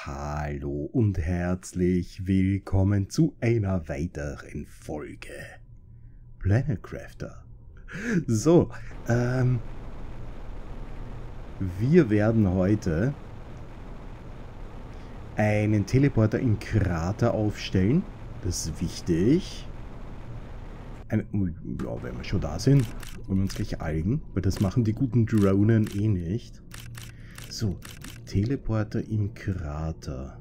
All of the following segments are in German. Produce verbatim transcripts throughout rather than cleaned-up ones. Hallo und herzlich willkommen zu einer weiteren Folge Planet Crafter. So, ähm, wir werden heute einen Teleporter im Krater aufstellen. Das ist wichtig. Ein, ja, wenn wir schon da sind, wollen wir uns gleich algen, weil das machen die guten Drohnen eh nicht. So, Teleporter im Krater.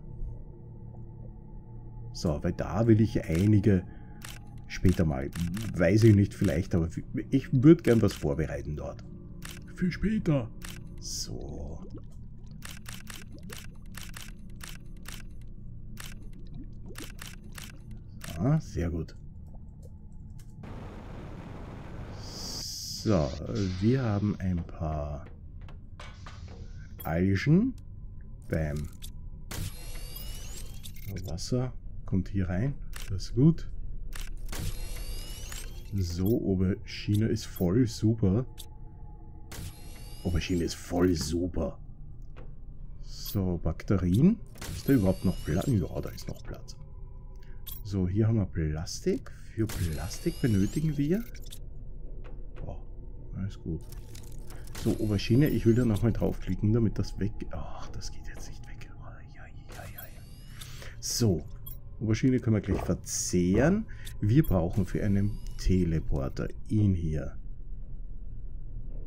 So, weil da will ich einige später mal, weiß ich nicht, vielleicht, aber ich würde gern was vorbereiten dort. Für später. So. Ah, sehr gut. So, wir haben ein paar Algen. Bam. Wasser kommt hier rein. Das ist gut. So, Aubergine ist voll super. Aubergine ist voll super. So, Bakterien. Ist da überhaupt noch Platz? Ja, da ist noch Platz. So, hier haben wir Plastik. Für Plastik benötigen wir... Oh, alles gut. So, Aubergine, ich will da nochmal draufklicken, damit das weg... Ach, das geht jetzt nicht weg. Oh, ja, ja, ja, ja. So, Aubergine können wir gleich verzehren. Wir brauchen für einen Teleporter ihn hier.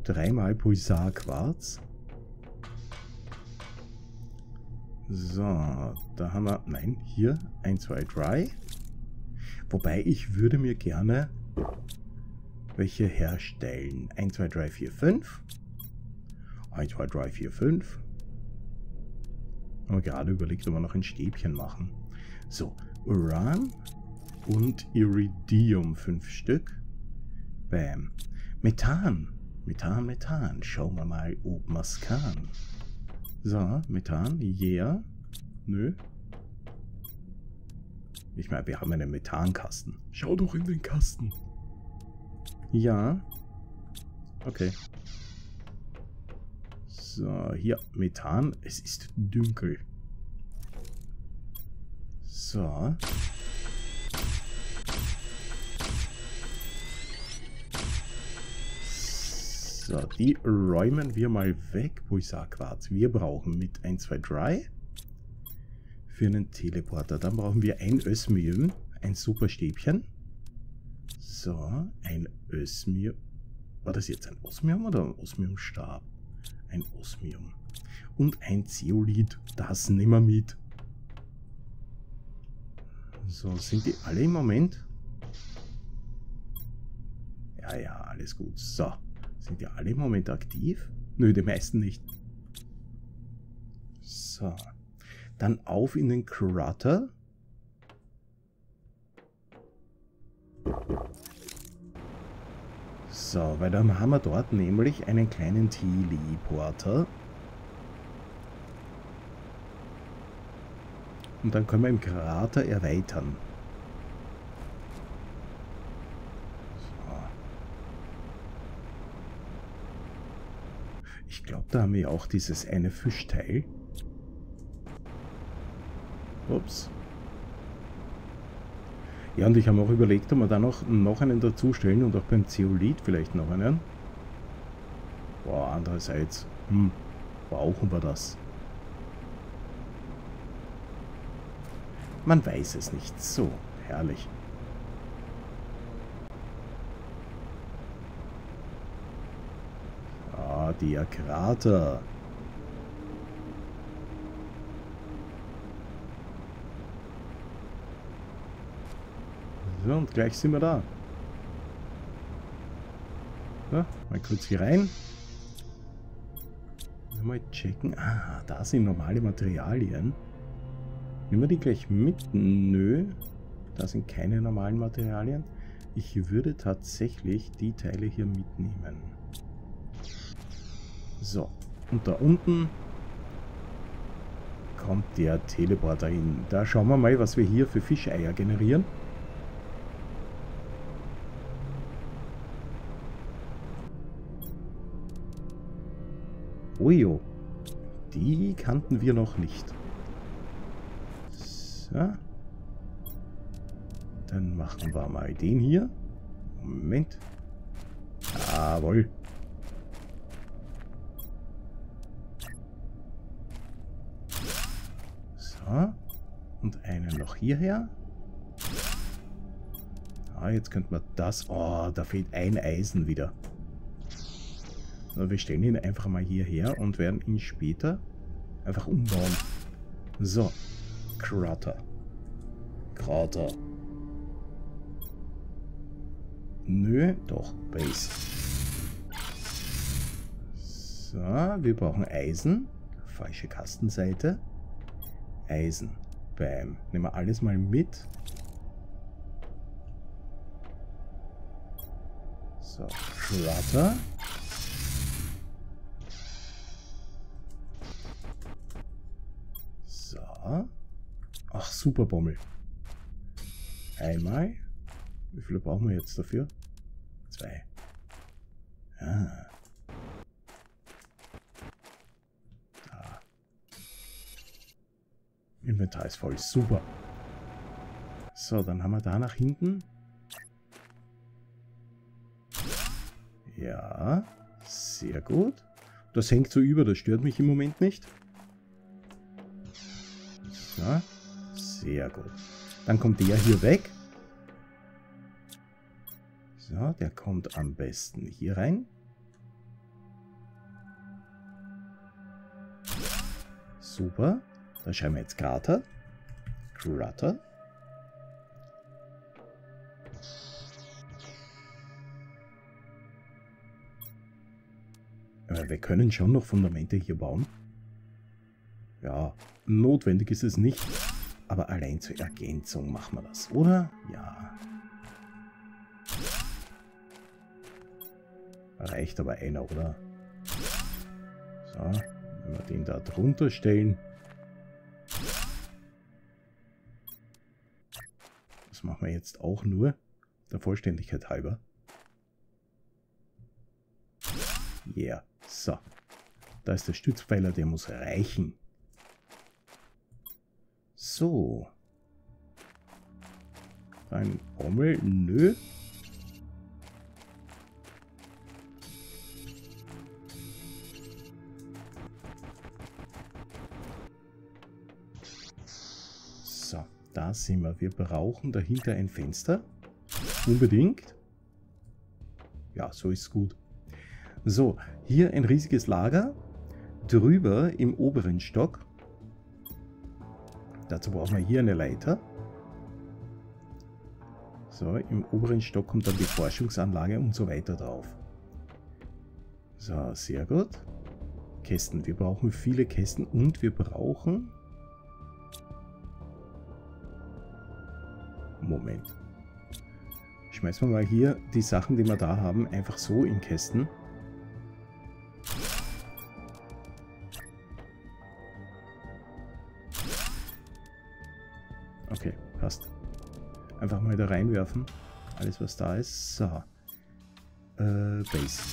Dreimal Pulsarquarz. So, da haben wir... Nein, hier. eins, zwei, drei. Wobei, ich würde mir gerne welche herstellen. eins, zwei, drei, vier, fünf. eins, zwei, drei, vier, fünf. Aber gerade überlegt, ob wir noch ein Stäbchen machen. So, Uran und Iridium, fünf Stück. Bam. Methan. Methan, Methan. Schauen wir mal, ob man es kann. So, Methan. Yeah. Nö. Ich meine, wir haben einen Methankasten. Schau doch in den Kasten. Ja. Okay. So, hier. Methan. Es ist dunkel. So. So, die räumen wir mal weg, Pulsarquarz. Wir brauchen mit eins, zwei, drei für einen Teleporter. Dann brauchen wir ein Osmium, ein Superstäbchen. So, ein Osmium. War das jetzt ein Osmium oder ein Osmiumstab? Ein Osmium. Und ein Zeolit. Das nehmen wir mit. So, sind die alle im Moment? Ja, ja, alles gut. So. Sind ja alle im Moment aktiv? Nö, die meisten nicht. So. Dann auf in den Krater. So, weil dann haben wir dort nämlich einen kleinen Teleporter. Und dann können wir im Krater erweitern. Ich glaube, da haben wir auch dieses eine Fischteil. Ups. Ja, und ich habe auch überlegt, ob wir da noch, noch einen dazustellen und auch beim Zeolit vielleicht noch einen. Boah, andererseits, hm, brauchen wir das? Man weiß es nicht. So, herrlich. Der Krater. So, und gleich sind wir da. So, mal kurz hier rein. Mal checken. Ah, da sind normale Materialien. Nehmen wir die gleich mit? Nö. Da sind keine normalen Materialien. Ich würde tatsächlich die Teile hier mitnehmen. So, und da unten kommt der Teleporter hin. Da schauen wir mal, was wir hier für Fischeier generieren. Ojo, die kannten wir noch nicht. Da. Dann machen wir mal den hier. Moment. Jawohl. So. Und einen noch hierher. Ah, jetzt könnte man das... Oh, da fehlt ein Eisen wieder. So, wir stellen ihn einfach mal hierher und werden ihn später einfach umbauen. So. Crafter. Crafter. Nö, doch. Base. So, wir brauchen Eisen. Falsche Kastenseite. Eisen. Bam. Nehmen wir alles mal mit. So, Crafter. So. Ach, super Bommel. Einmal. Wie viele brauchen wir jetzt dafür? Zwei. Ah. Da. Inventar ist voll. Super. So, dann haben wir da nach hinten. Ja, sehr gut. Das hängt so über, das stört mich im Moment nicht. So, sehr gut. Dann kommt der hier weg. So, der kommt am besten hier rein. Super. Da schreiben wir jetzt Crafter. Crafter. Aber wir können schon noch Fundamente hier bauen. Ja, notwendig ist es nicht. Aber allein zur Ergänzung machen wir das, oder? Ja. Reicht aber einer, oder? So, wenn wir den da drunter stellen. Das machen wir jetzt auch nur der Vollständigkeit halber. Ja, yeah. So. Da ist der Stützpfeiler, der muss reichen. So. Ein Bommel, nö. Da sind wir. Wir brauchen dahinter ein Fenster. Unbedingt. Ja, so ist es gut. So, hier ein riesiges Lager. Drüber im oberen Stock. Dazu brauchen wir hier eine Leiter. So, im oberen Stock kommt dann die Forschungsanlage und so weiter drauf. So, sehr gut. Kästen. Wir brauchen viele Kästen und wir brauchen... Moment. Schmeißen wir mal hier die Sachen, die wir da haben, einfach so in Kästen. Okay, passt. Einfach mal da reinwerfen. Alles, was da ist. So. Äh, Base.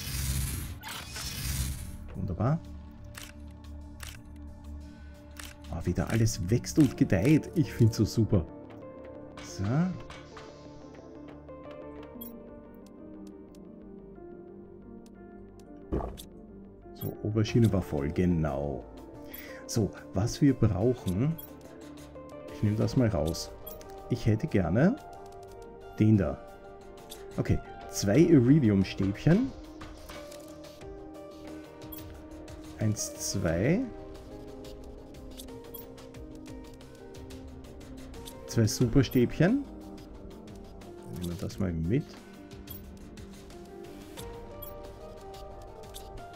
Wunderbar. Ah, wieder alles wächst und gedeiht. Ich finde es so super. So. So, Oberschiene war voll, genau. So, was wir brauchen, ich nehme das mal raus. Ich hätte gerne den da. Okay, zwei Iridium-Stäbchen. Eins, zwei. Zwei Superstäbchen. Nehmen wir das mal mit.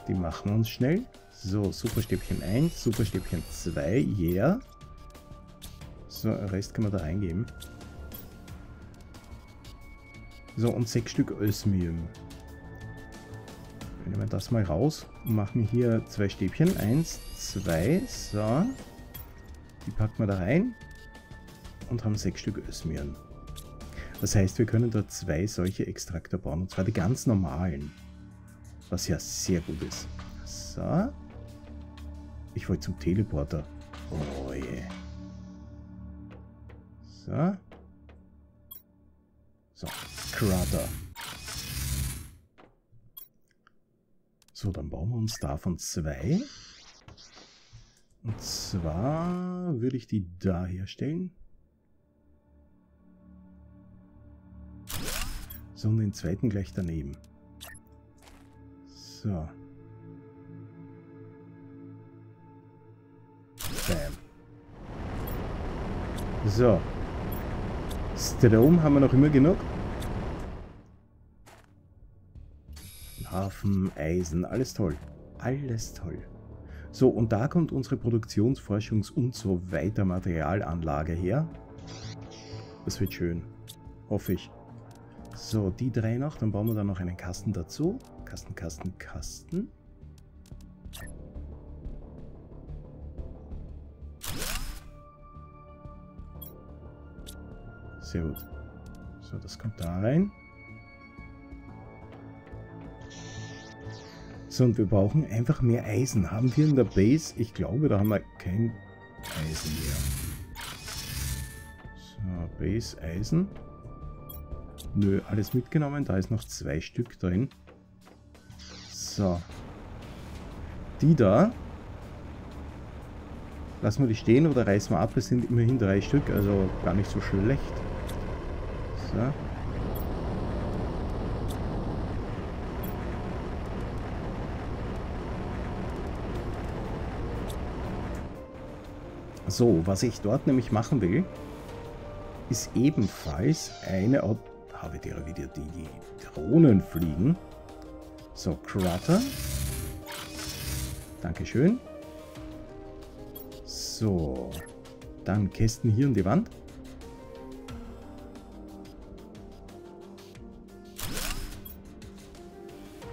Die machen uns schnell. So, Superstäbchen eins, Superstäbchen zwei, yeah. So, Rest können wir da reingeben. So, und sechs Stück Ösmium. Nehmen wir das mal raus und machen hier zwei Stäbchen. Eins, zwei, so. Die packen wir da rein. Und haben sechs Stück Ösmieren. Das heißt, wir können da zwei solche Extrakte bauen. Und zwar die ganz normalen. Was ja sehr gut ist. So. Ich wollte zum Teleporter. Oh je. So. So, Crafter. So, dann bauen wir uns davon zwei. Und zwar würde ich die da herstellen. So, und den zweiten gleich daneben. So. Bam. So. Strom haben wir noch immer genug. Hafen, Eisen, alles toll. Alles toll. So, und da kommt unsere Produktionsforschungs- und so weiter Materialanlage her. Das wird schön. Hoffe ich. So, die drei noch. Dann bauen wir dann noch einen Kasten dazu. Kasten, Kasten, Kasten. Sehr gut. So, das kommt da rein. So, und wir brauchen einfach mehr Eisen. Haben wir in der Base? Ich glaube, da haben wir kein Eisen mehr. So, Base, Eisen. Nö, alles mitgenommen. Da ist noch zwei Stück drin. So. Die da. Lassen wir die stehen oder reißen wir ab. Es sind immerhin drei Stück, also gar nicht so schlecht. So. So, was ich dort nämlich machen will, ist ebenfalls eine... Oh, habe ich dir wieder die, die Drohnen fliegen. So, Crafter. Dankeschön. So, dann Kästen hier an die Wand.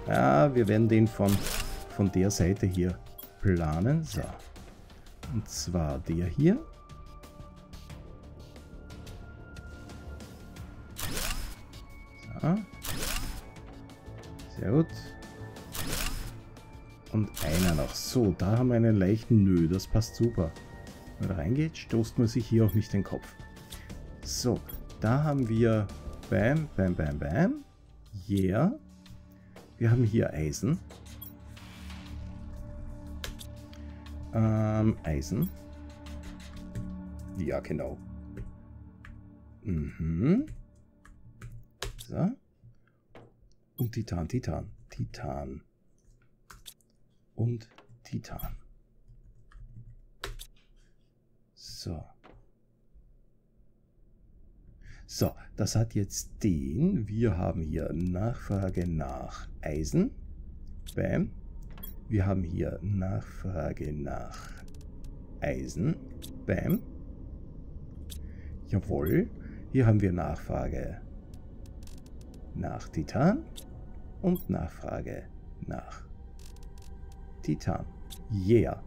Ja, wir werden den von, von der Seite hier planen. So. Und zwar der hier. So. Sehr gut. Und einer noch. So, da haben wir einen leichten Nö. Das passt super. Wenn man da reingeht, stoßt man sich hier auch nicht den Kopf. So, da haben wir Bam, Bam, Bam, Bam. Yeah. Wir haben hier Eisen. Ähm, Eisen. Ja, genau. Mhm. So. Und Titan, Titan, Titan. Und Titan. So. So, das hat jetzt den. Wir haben hier Nachfrage nach Eisen. Bam. Wir haben hier Nachfrage nach Eisen. Bam. Jawohl. Hier haben wir Nachfrage nach Titan und Nachfrage nach Titan. Yeah.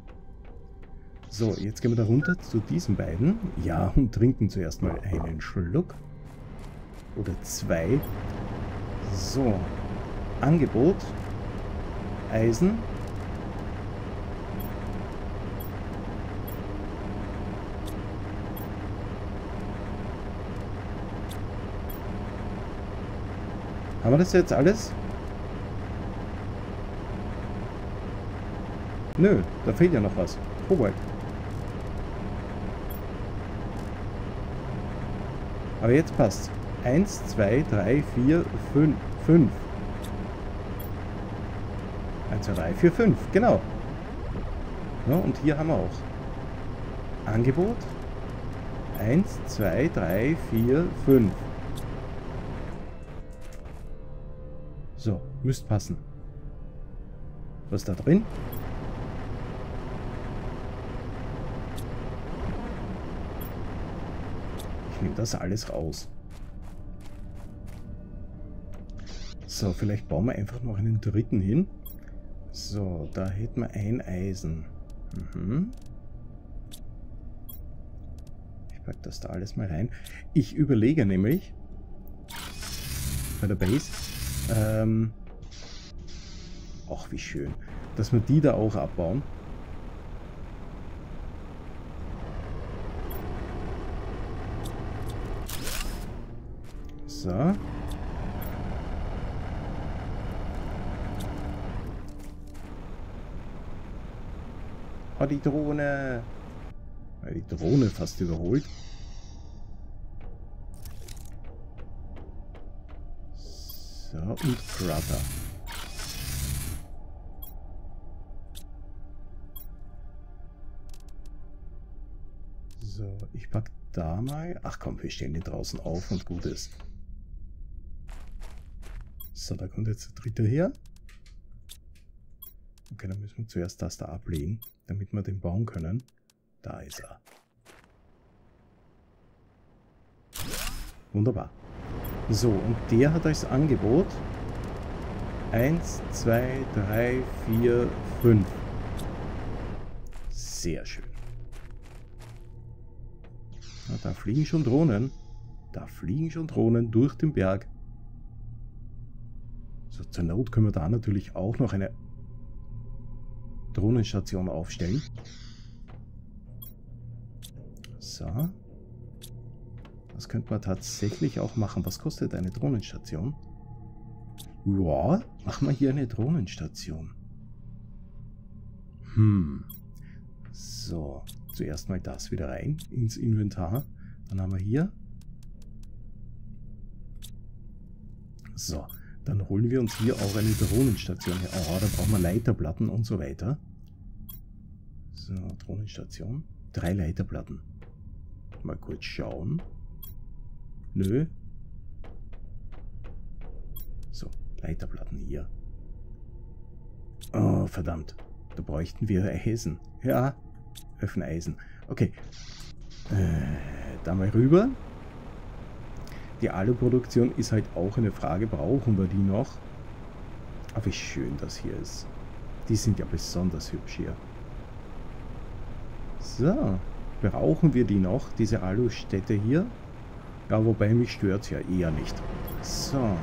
So, jetzt gehen wir da runter zu diesen beiden. Ja, und trinken zuerst mal einen Schluck. Oder zwei. So. Angebot. Eisen. Haben wir das jetzt alles? Nö, da fehlt ja noch was. Kobalt. Aber jetzt passt's. Eins, zwei, drei, vier, fünf. Fünf. Eins, zwei, drei, vier, fünf. Genau. Ja, und hier haben wir auch. Angebot. Eins, zwei, drei, vier, fünf. So, müsste passen. Was ist da drin? Ich nehme das alles raus. So, vielleicht bauen wir einfach noch einen dritten hin. So, da hätten wir ein Eisen. Mhm. Ich packe das da alles mal rein. Ich überlege nämlich bei der Base. Ähm, ach, wie schön, dass wir die da auch abbauen. So. Oh, die Drohne. Die Drohne fast überholt. So, und Crafter. So, ich pack da mal. Ach komm, wir stellen den draußen auf und gut ist. So, da kommt jetzt der dritte her. Okay, dann müssen wir zuerst das da ablegen, damit wir den bauen können. Da ist er. Wunderbar. So, und der hat als Angebot eins, zwei, drei, vier, fünf. Sehr schön. Na, da fliegen schon Drohnen. Da fliegen schon Drohnen durch den Berg. So, zur Not können wir da natürlich auch noch eine Drohnenstation aufstellen. So. Das könnte man tatsächlich auch machen. Was kostet eine Drohnenstation? Ja, machen wir hier eine Drohnenstation. Hm. So, zuerst mal das wieder rein ins Inventar. Dann haben wir hier. So, dann holen wir uns hier auch eine Drohnenstation. Oh, da brauchen wir Leiterplatten und so weiter. So, Drohnenstation. Drei Leiterplatten. Mal kurz schauen. Nö. So, Leiterplatten hier. Oh, verdammt. Da bräuchten wir Eisen. Ja, öffne Eisen. Okay. Äh, da mal rüber. Die Aluproduktion ist halt auch eine Frage. Brauchen wir die noch? Aber wie schön das hier ist. Die sind ja besonders hübsch hier. So. Brauchen wir die noch, diese Alustätte hier? Ja, wobei mich stört es ja eher nicht. So.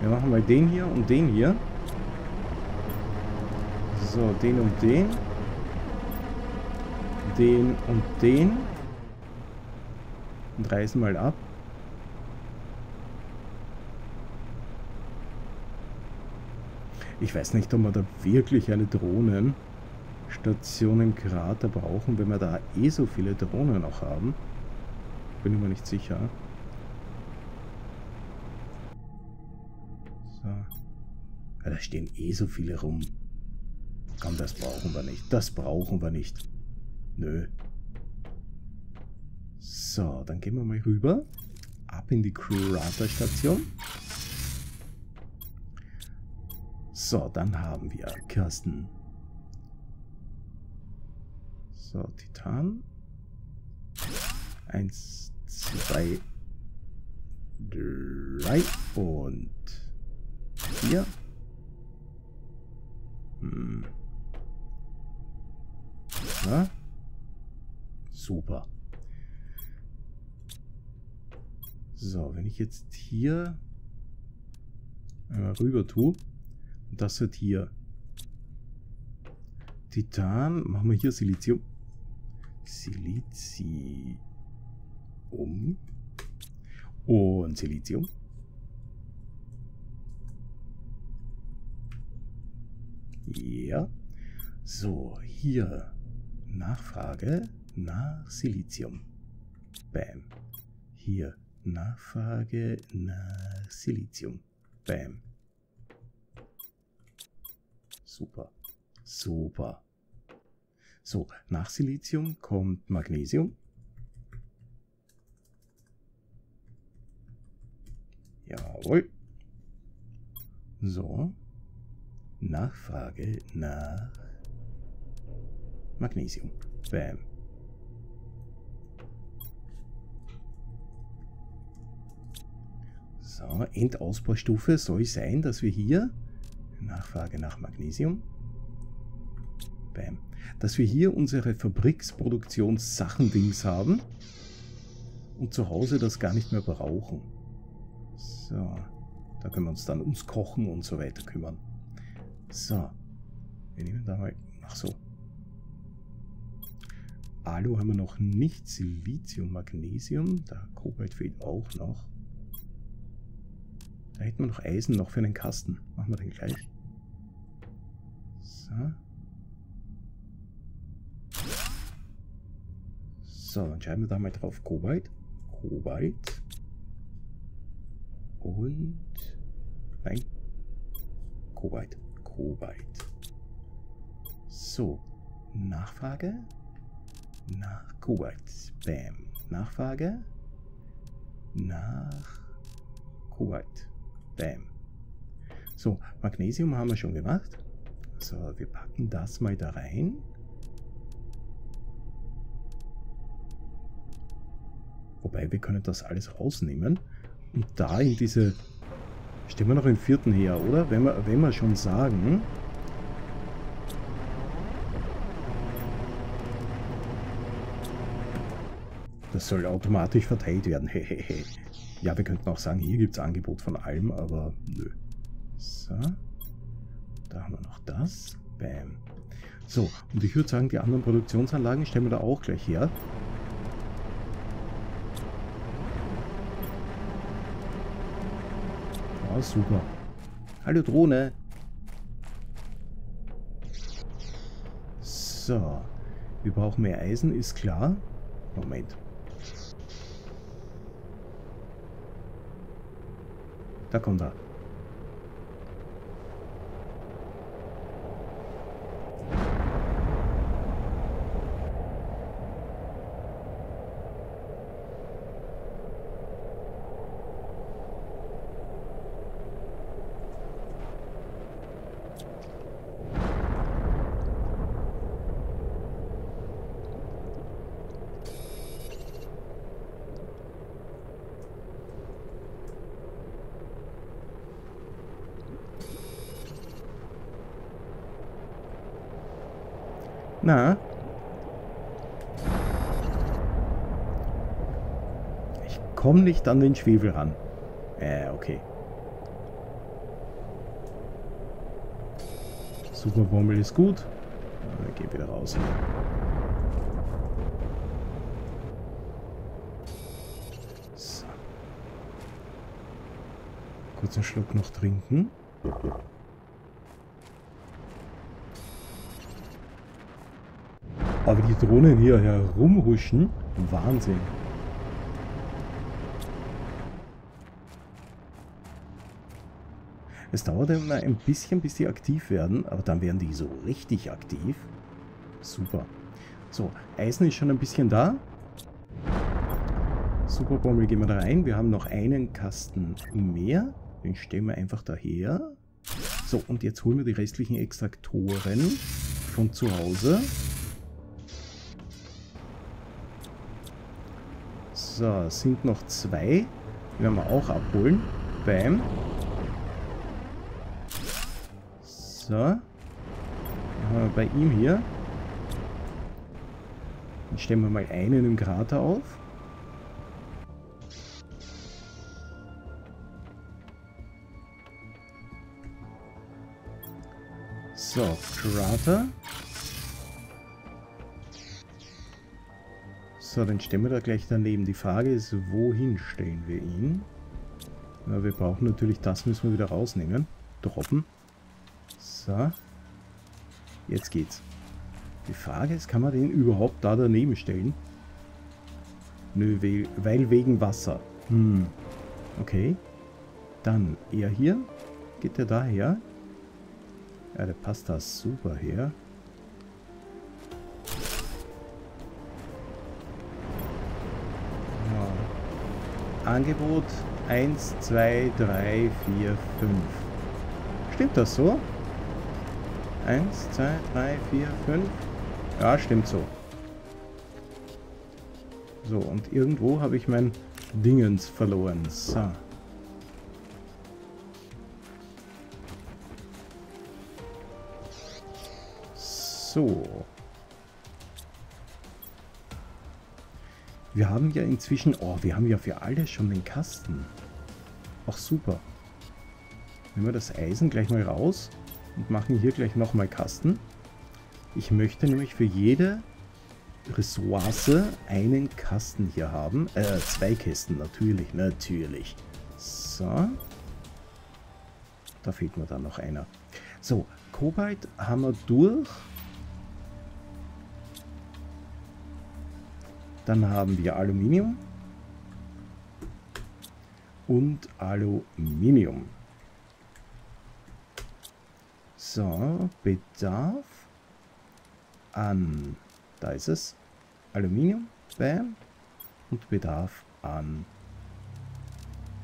Wir machen mal den hier und den hier. So, den und den. Den und den. Und reißen mal ab. Ich weiß nicht, ob man da wirklich eine Drohnenstation im Krater brauchen, wenn wir da eh so viele Drohnen noch haben. Bin ich mir nicht sicher. So. Ja, da stehen eh so viele rum. Komm, das brauchen wir nicht. Das brauchen wir nicht. Nö. So, dann gehen wir mal rüber. Ab in die Crafter-Station. So, dann haben wir Kirsten. So, Titan. Eins, zwei, drei und vier. Hm. Na? Super. So, wenn ich jetzt hier einmal rüber tue, und das wird hier Titan, machen wir hier Silizium. Silizium. Um und Silizium. Ja. So, hier Nachfrage nach Silizium. Bam. Hier Nachfrage nach Silizium. Bam. Super. Super. So, nach Silizium kommt Magnesium. Jawohl. So. Nachfrage nach Magnesium. Bam. So, Endausbaustufe soll sein, dass wir hier Nachfrage nach Magnesium. Bam. Dass wir hier unsere Fabriksproduktionssachendings haben und zu Hause das gar nicht mehr brauchen. So, da können wir uns dann ums Kochen und so weiter kümmern. So, wir nehmen da mal, ach so. Alu haben wir noch nicht, Silizium, Magnesium, da Kobalt fehlt auch noch. Da hätten wir noch Eisen noch für einen Kasten. Machen wir den gleich. So. So, dann schreiben wir da mal drauf Kobalt. Kobalt. Und... Nein. Kobalt. Kobalt. So. Nachfrage. Nach Kobalt. Bam. Nachfrage. Nach Kobalt. Bam. So, Magnesium haben wir schon gemacht. So, wir packen das mal da rein. Wobei, wir können das alles rausnehmen. Und da in diese... Stehen wir noch im vierten her, oder? Wenn wir, wenn wir schon sagen... Das soll automatisch verteilt werden. Hehehe. Ja, wir könnten auch sagen, hier gibt es Angebot von allem, aber nö. So. Da haben wir noch das. Bam. So, und ich würde sagen, die anderen Produktionsanlagen stellen wir da auch gleich her. Oh, super. Hallo Drohne. So. Wir brauchen mehr Eisen, ist klar. Moment. Da kommt er. Na? Ich komme nicht an den Schwefel ran. Äh, okay. Superbommel ist gut. Wir gehen wieder raus. So. Kurz einen Schluck noch trinken. Aber die Drohnen hier herumhuschen, Wahnsinn. Es dauert immer ein bisschen, bis die aktiv werden, aber dann werden die so richtig aktiv. Super. So, Eisen ist schon ein bisschen da. Superbommel gehen wir da rein. Wir haben noch einen Kasten mehr. Den stellen wir einfach daher. So, und jetzt holen wir die restlichen Extraktoren von zu Hause. So, sind noch zwei. Die werden wir auch abholen. Bam. So. Dann haben wir bei ihm hier. Dann stellen wir mal einen im Krater auf. So, Krater. So, dann stellen wir da gleich daneben. Die Frage ist, wohin stellen wir ihn? Na, wir brauchen natürlich, das müssen wir wieder rausnehmen. Droppen. So. Jetzt geht's. Die Frage ist, kann man den überhaupt da daneben stellen? Nö, weil wegen Wasser. Hm. Okay. Dann, er hier. Geht der daher? Ja, der passt da super her. Angebot eins, zwei, drei, vier, fünf. Stimmt das so? eins, zwei, drei, vier, fünf. Ja, stimmt so. So, und irgendwo habe ich mein Dingens verloren. So. So. Wir haben ja inzwischen... Oh, wir haben ja für alles schon den Kasten. Auch super. Nehmen wir das Eisen gleich mal raus und machen hier gleich nochmal Kasten. Ich möchte nämlich für jede Ressource einen Kasten hier haben. Äh, zwei Kästen, natürlich, natürlich. So. Da fehlt mir dann noch einer. So, Kobalt haben wir durch. Dann haben wir Aluminium. Und Aluminium. So, Bedarf an, da ist es, Aluminium, bam, und Bedarf an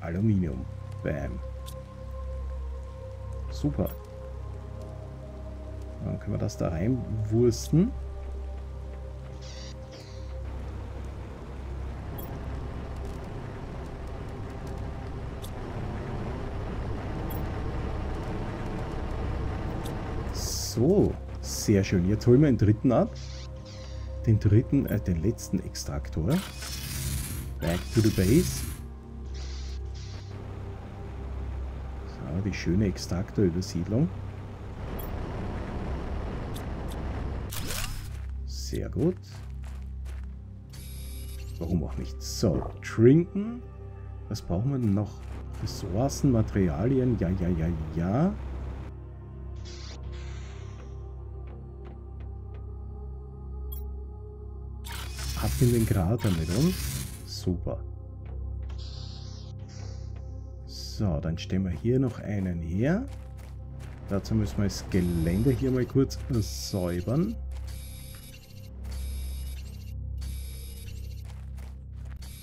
Aluminium, bam. Super. Dann können wir das da reinwursten. So, sehr schön. Jetzt holen wir den dritten ab. Den dritten, äh, den letzten Extraktor. Back to the base. So, die schöne Extraktorübersiedlung. Sehr gut. Warum auch nicht? So, trinken. Was brauchen wir denn noch? Ressourcen, Materialien. Ja, ja, ja, ja. Ab in den Krater mit uns. Super. So, dann stellen wir hier noch einen her. Dazu müssen wir das Gelände hier mal kurz säubern.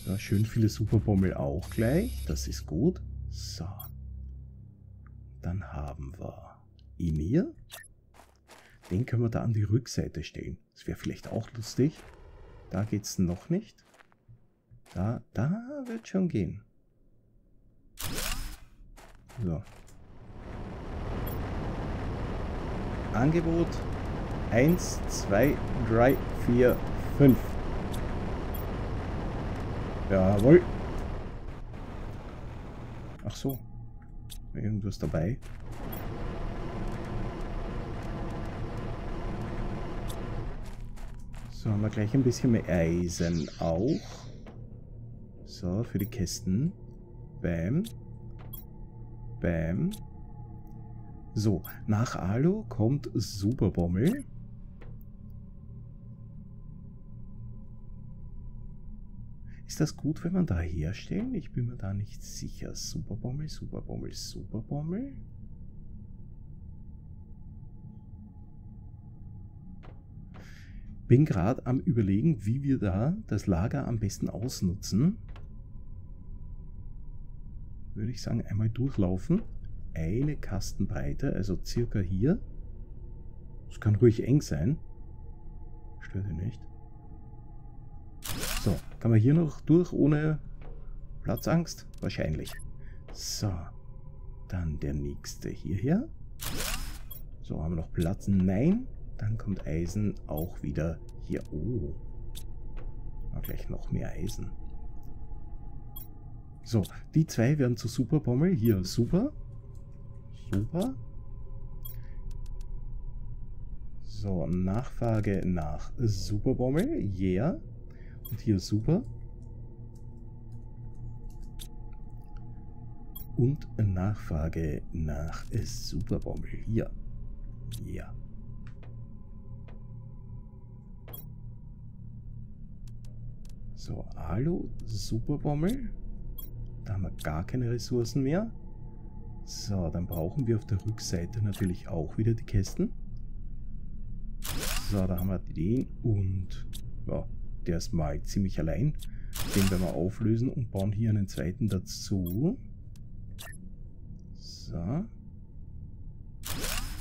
So, schön viele Superbommel auch gleich. Das ist gut. So. Dann haben wir ihn hier. Den können wir da an die Rückseite stellen. Das wäre vielleicht auch lustig. Da geht es noch nicht. Da, da wird schon gehen. So. Angebot eins, zwei, drei, vier, fünf. Jawohl. Ach so. Irgendwas dabei. So, haben wir gleich ein bisschen mehr Eisen auch. So, für die Kästen. Bam. Bam. So, nach Alu kommt Superbommel. Ist das gut, wenn man da herstellen? Ich bin mir da nicht sicher. Superbommel, Superbommel, Superbommel. Bin gerade am Überlegen, wie wir da das Lager am besten ausnutzen. Würde ich sagen, einmal durchlaufen. Eine Kastenbreite, also circa hier. Das kann ruhig eng sein. Stört ihr nicht. So, kann man hier noch durch ohne Platzangst? Wahrscheinlich. So, dann der nächste hierher. So, haben wir noch Platz? Nein. Dann kommt Eisen auch wieder hier. Oh. Mal gleich noch mehr Eisen. So, die zwei werden zu Superbommel. Hier, super. Super. So, Nachfrage nach Superbommel. Yeah. Und hier super. Und Nachfrage nach Superbommel. Hier. Ja. Yeah. So, Alu, Superbommel. Da haben wir gar keine Ressourcen mehr. So, dann brauchen wir auf der Rückseite natürlich auch wieder die Kästen. So, da haben wir den und ja, der ist mal ziemlich allein. Den werden wir auflösen und bauen hier einen zweiten dazu. So.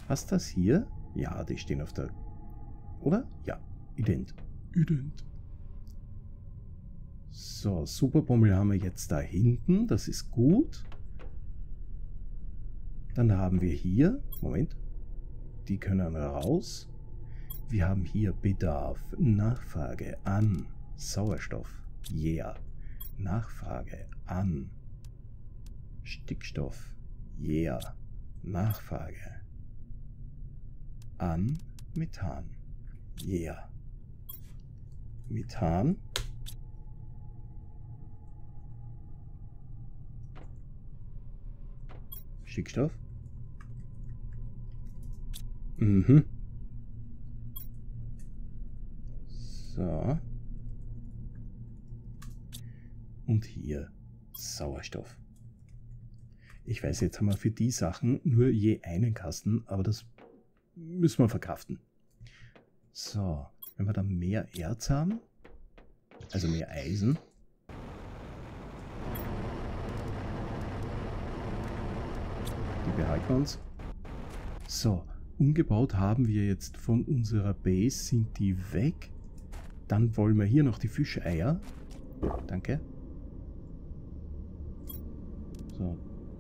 Passt das hier? Ja, die stehen auf der... Oder? Ja, ident. Ident. So, Superbommel haben wir jetzt da hinten. Das ist gut. Dann haben wir hier... Moment. Die können raus. Wir haben hier Bedarf, Nachfrage an Sauerstoff. Yeah. Nachfrage an Stickstoff. Yeah. Nachfrage an Methan. Yeah. Methan. Stickstoff, Mhm. So. Und hier Sauerstoff. Ich weiß, jetzt haben wir für die Sachen nur je einen Kasten, aber das müssen wir verkraften. So, wenn wir dann mehr Erz haben, also mehr Eisen. Die behalten wir uns. So, umgebaut haben wir jetzt von unserer Base, sind die weg. Dann wollen wir hier noch die Fischeier. Danke. So,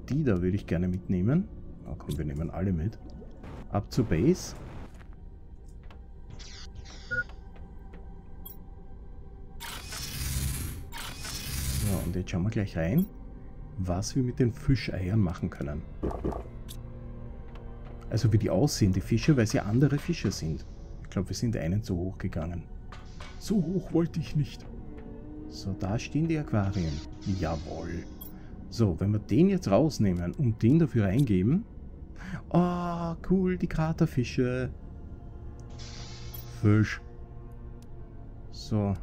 die da würde ich gerne mitnehmen. Oh komm, wir nehmen alle mit. Ab zur Base. So, und jetzt schauen wir gleich rein, was wir mit den Fischeiern machen können. Also wie die aussehen, die Fische, weil sie andere Fische sind. Ich glaube, wir sind einen zu hoch gegangen. So hoch wollte ich nicht. So, da stehen die Aquarien. Jawohl. So, wenn wir den jetzt rausnehmen und den dafür reingeben... Oh, cool, die Kraterfische. Fisch. So.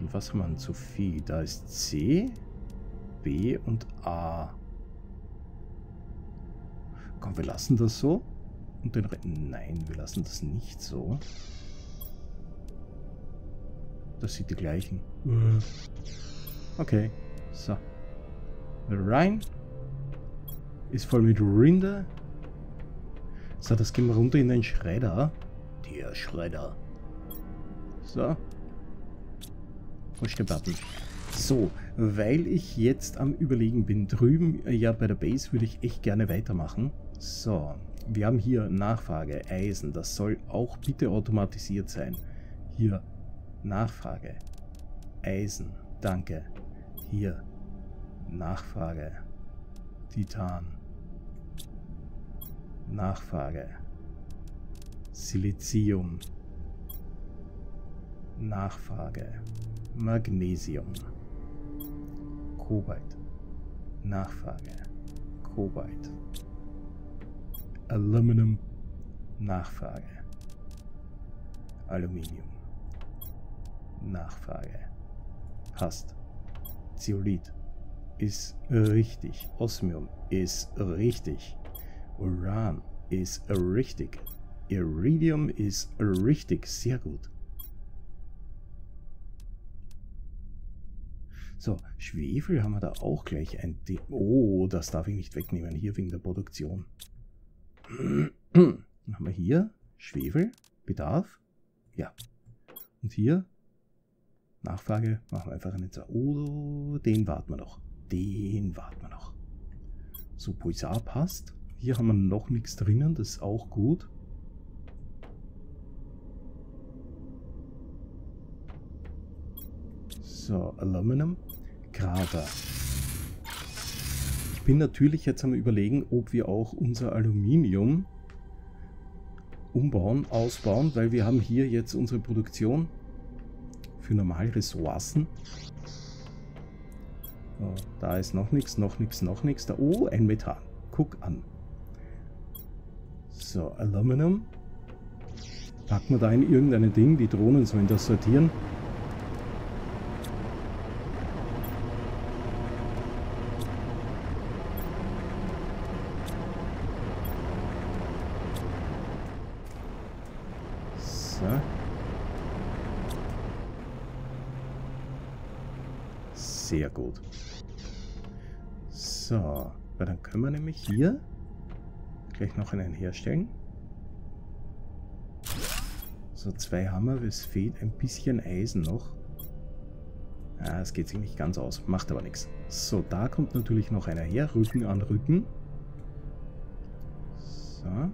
Und was haben wir denn zu viel? Da ist C, B und A. Komm, wir lassen das so. Und den Re- Nein, wir lassen das nicht so. Das sind die gleichen. Okay. So. Der Rhein ist voll mit Rinder. So, das gehen wir runter in den Schredder. Der Schredder. So. Push the Button. So, weil ich jetzt am Überlegen bin, drüben, ja bei der Base würde ich echt gerne weitermachen. So, wir haben hier Nachfrage, Eisen, das soll auch bitte automatisiert sein. Hier, Nachfrage, Eisen, danke. Hier, Nachfrage, Titan, Nachfrage, Silizium, Nachfrage, Magnesium, Kobalt, Nachfrage, Kobalt, Aluminum, Nachfrage, Aluminium, Nachfrage, passt, Zeolit ist richtig, Osmium ist richtig, Uran ist richtig, Iridium ist richtig, sehr gut. So, Schwefel haben wir da auch gleich ein... De oh, das darf ich nicht wegnehmen, hier wegen der Produktion. Dann haben wir hier Schwefel, Bedarf, ja. Und hier, Nachfrage, machen wir einfach einen... Oh, den warten wir noch, den warten wir noch. So, Pulsar passt. Hier haben wir noch nichts drinnen, das ist auch gut. So, Aluminum, Krater. Ich bin natürlich jetzt am Überlegen, ob wir auch unser Aluminium umbauen, ausbauen, weil wir haben hier jetzt unsere Produktion für normale Ressourcen. So, da ist noch nichts, noch nichts, noch nichts. Da, oh, ein Methan. Guck an. So, Aluminum. Packen wir da in irgendein Ding, die Drohnen sollen das sortieren. Sehr gut. So, weil dann können wir nämlich hier gleich noch einen herstellen. So, zwei Hammer, es fehlt ein bisschen Eisen noch. Ah, es geht sich nicht ganz aus, macht aber nichts. So, da kommt natürlich noch einer her, Rücken an Rücken. So.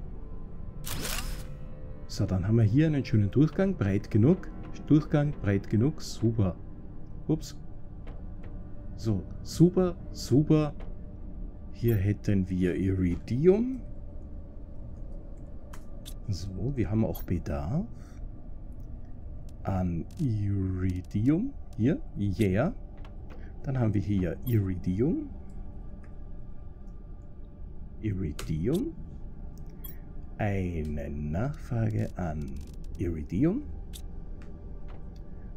So, dann haben wir hier einen schönen Durchgang, breit genug. Durchgang, breit genug, super. Ups. So, super, super. Hier hätten wir Iridium. So, wir haben auch Bedarf an Iridium. Hier, yeah. Dann haben wir hier Iridium. Iridium, eine Nachfrage an Iridium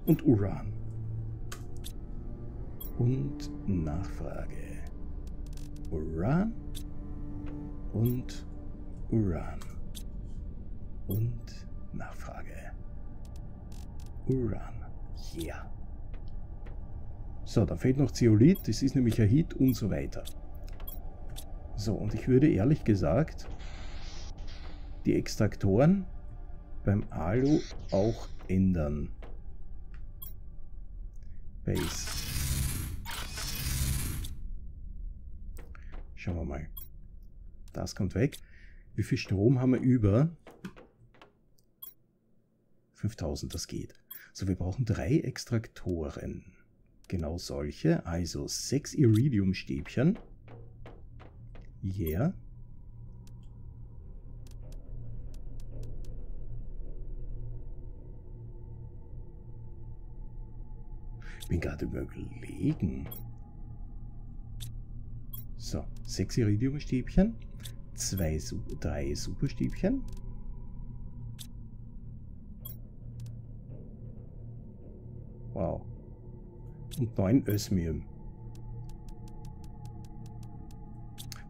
und Uran. Und Nachfrage. Uran und Uran. Und Nachfrage. Uran. Yeah. So, da fehlt noch Zeolit, das ist nämlich Ahit und so weiter. So, und ich würde ehrlich gesagt die Extraktoren beim Alu auch ändern. Base. Schauen wir mal. Das kommt weg. Wie viel Strom haben wir über? fünftausend, das geht. So, wir brauchen drei Extraktoren. Genau solche. Also sechs Iridium-Stäbchen. Yeah. Ich bin gerade überlegen. So, sechs Iridium-Stäbchen. Zwei, drei Superstäbchen. Wow. Und neun Osmium.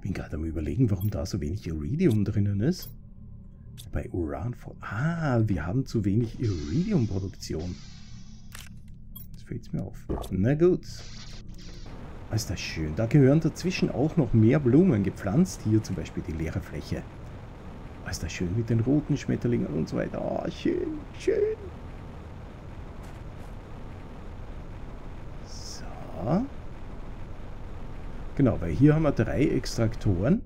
Bin gerade am Überlegen, warum da so wenig Iridium drinnen ist. Bei Uran vor. Ah, wir haben zu wenig Iridium-Produktion. Jetzt fällt es mir auf. Na gut. Ist das schön. Da gehören dazwischen auch noch mehr Blumen gepflanzt. Hier zum Beispiel die leere Fläche. Ist das schön mit den roten Schmetterlingen und so weiter. Oh, schön, schön. Genau, weil hier haben wir drei Extraktoren,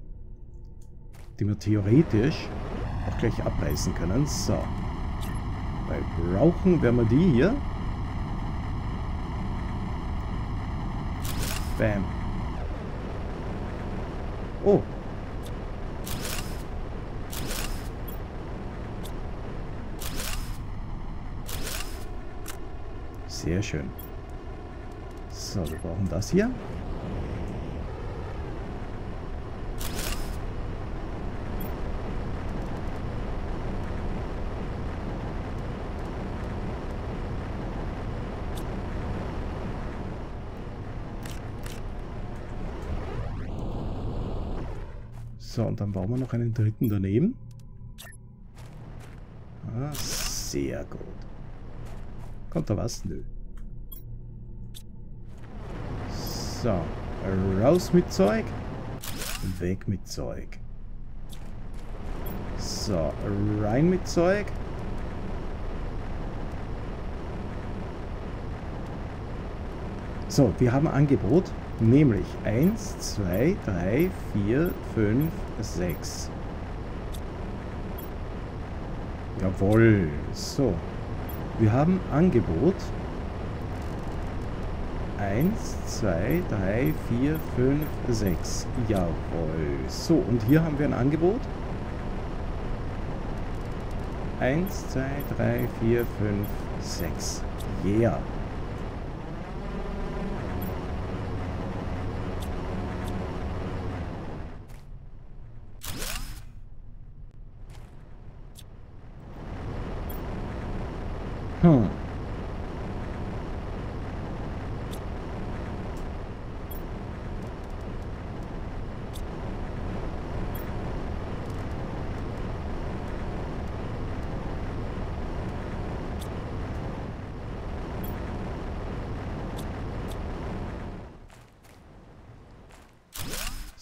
die wir theoretisch auch gleich abreißen können. So. Weil brauchen werden wir die hier. Bam. Oh. Sehr schön. So, wir brauchen das hier. So, und dann bauen wir noch einen dritten daneben. Ah, sehr gut. Kommt da was? Nö. So, raus mit Zeug, weg mit Zeug. So, rein mit Zeug. So, wir haben ein Angebot, nämlich eins, zwei, drei, vier, fünf, sechs. Jawohl, so. Wir haben Angebot. eins, zwei, drei, vier, fünf, sechs. Jawohl. So, und hier haben wir ein Angebot. eins, zwei, drei, vier, fünf, sechs. Yeah. Hm.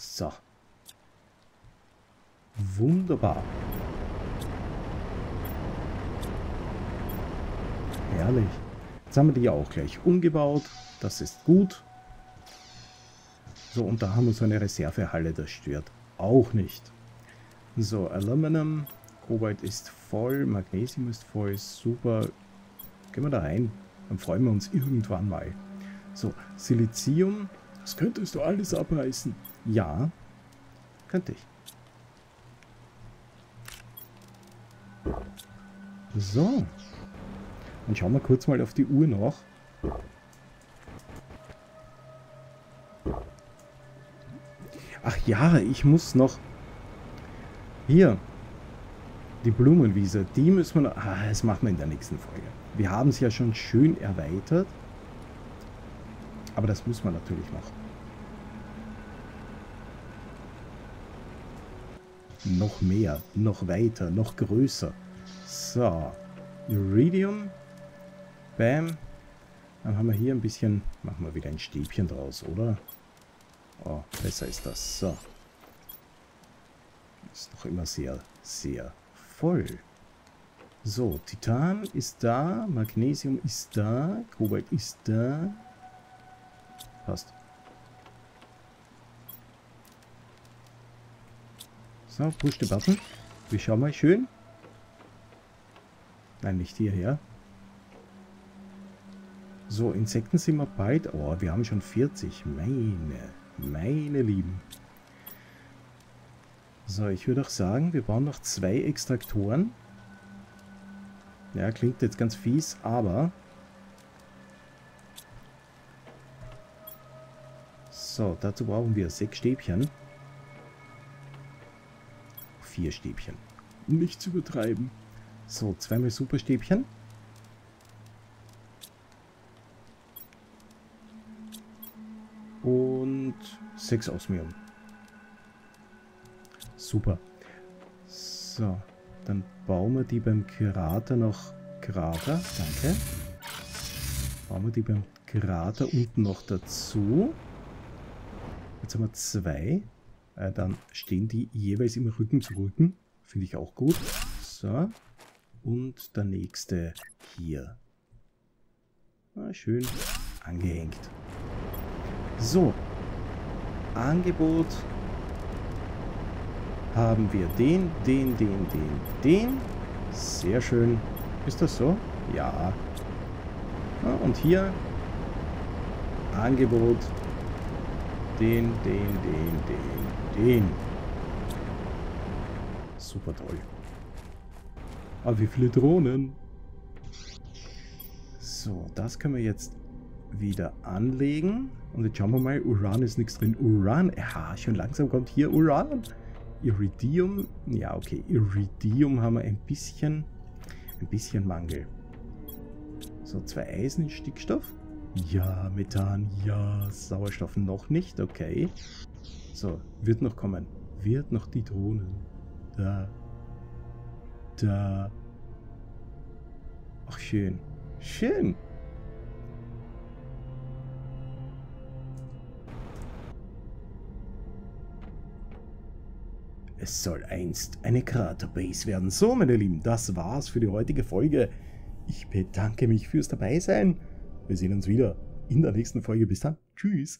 So. Wunderbar. Herrlich. Jetzt haben wir die ja auch gleich umgebaut. Das ist gut. So, und da haben wir so eine Reservehalle. Das stört auch nicht. So, Aluminum. Kobalt ist voll. Magnesium ist voll. Super. Gehen wir da rein. Dann freuen wir uns irgendwann mal. So, Silizium. Das könntest du alles abreißen. Ja, könnte ich. So. Dann schauen wir kurz mal auf die Uhr noch. Ach ja, ich muss noch Hier. Die Blumenwiese. Die müssen wir noch... Ah, das machen wir in der nächsten Folge. Wir haben es ja schon schön erweitert. Aber das müssen wir natürlich machen. Noch mehr. Noch weiter. Noch größer. So. Iridium. Bam. Dann haben wir hier ein bisschen... Machen wir wieder ein Stäbchen draus, oder? Oh, besser ist das. So. Ist noch immer sehr, sehr voll. So, Titan ist da. Magnesium ist da. Kobalt ist da. Passt. So, push the button. Wir schauen mal schön. Nein, nicht hierher. So, Insekten sind wir bald. Oh, wir haben schon vierzig. Meine, meine Lieben. So, ich würde auch sagen, wir bauen noch zwei Extraktoren. Ja, klingt jetzt ganz fies, aber... So, dazu brauchen wir sechs Stäbchen. Vier Stäbchen. Nichts übertreiben. So, zweimal Superstäbchen. Und sechs Osmium. Super. So, dann bauen wir die beim Krater noch. Krater, danke. Bauen wir die beim Krater unten noch dazu. Jetzt haben wir zwei. Äh, dann stehen die jeweils im Rücken zu Rücken. Finde ich auch gut. So. Und der nächste hier. Na, schön angehängt. So. Angebot. Haben wir den, den, den, den, den. Sehr schön. Ist das so? Ja. Ja, und hier. Angebot. Den, den, den, den, den. Super toll. Aber wie viele Drohnen. So, das können wir jetzt wieder anlegen. Und jetzt schauen wir mal. Uran ist nichts drin. Uran. Ja, schon langsam kommt hier Uran. Iridium, ja okay, Iridium haben wir ein bisschen, ein bisschen Mangel. So, zwei Eisen, Stickstoff. Ja, Methan, ja, Sauerstoff noch nicht, okay. So, wird noch kommen, wird noch die Drohnen. Da, da. Ach schön, schön. Es soll einst eine Kraterbase werden. So, meine Lieben, das war's für die heutige Folge. Ich bedanke mich fürs Dabeisein. Wir sehen uns wieder in der nächsten Folge. Bis dann. Tschüss.